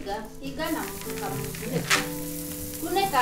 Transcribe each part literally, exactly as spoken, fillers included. ಈಗ ಈಗ ನಾವು ಕುಣಕ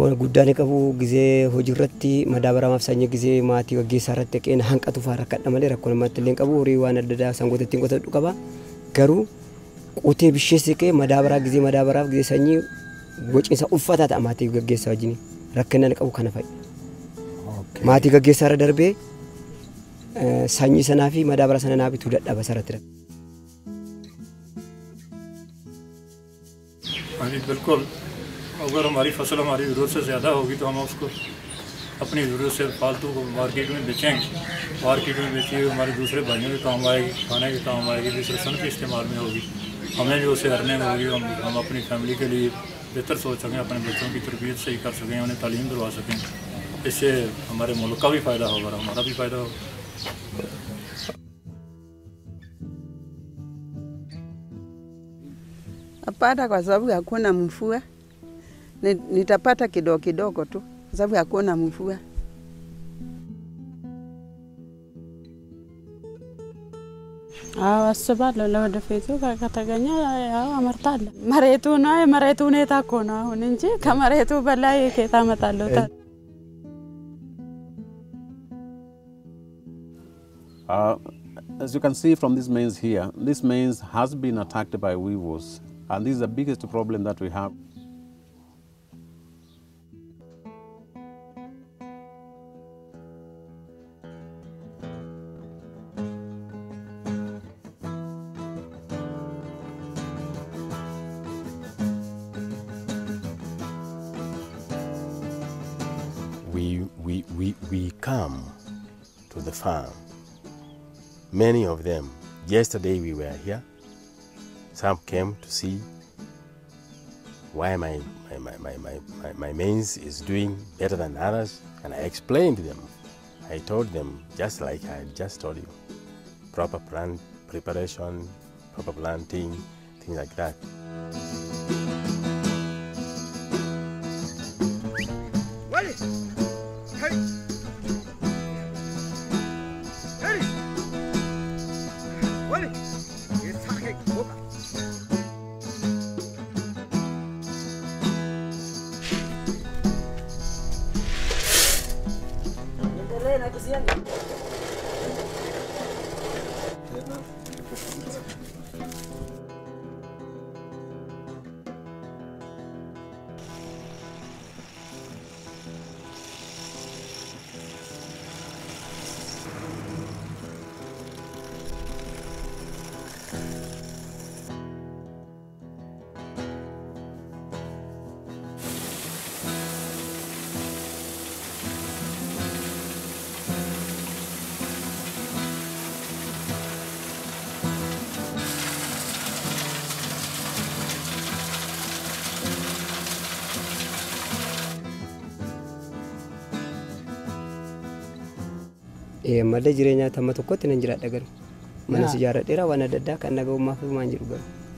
Kau gudang kamu gizi hujurati, madabra mafsanya gizi mati wagi sarat tekin hangkat tu farakat nama dia. Kau mati link kamu riwana dada sanggup tertinggal tu kaba. Garu, uti bisnis ke madabra gizi madabra gizi sanyi, buat insa ufat tak mati wagi sarat ini. Rakenan kamu kanafai. Mati wagi sarat darbe, sanyi sanafi madabra sanafi tudat abah sarat terat. Ani berkol. अगर हमारी फसल हमारी ज़रूरत से ज़्यादा होगी तो हम उसको अपनी ज़रूरत से फालतू मार्केट में बेचेंगे, मार्केट में बेचिए हमारे दूसरे भाइयों के काम आएगी, खाने के काम आएगी, दूसरे सन के इस्तेमाल में होगी, हमें जो उसे हरने में होगी, हम हम अपनी फैमिली के लिए बेहतर सोच सकें, अपने बच्चों की तरबियत सही कर सकें, उन्हें तालीम दिलवा सकें, इससे हमारे मुल्क का भी फ़ायदा होगा, हमारा भी फ़ायदा होगा। Napata kwa sababu hakuna mvua. Nitapata kidogo kidogo tu kwa sababu hakuna mvua. Ah sabalo la dafetu kataganya ah martalla maretu no maretu ne takona hunje kamaretu balai keta matalota ah as you can see from this maize here, this maize has been attacked by weevils, and this is the biggest problem that we have. We, we, we, we come to the farm, many of them. Yesterday we were here, some came to see why my, my, my, my, my, my, my maize is doing better than others, and I explained to them. I told them, just like I just told you, proper plant preparation, proper planting, things like that. Eh, malah jirinya tamat ukut yang jerat dagar. Mana sejarah era wanada dah kan naga umah tu manjir juga.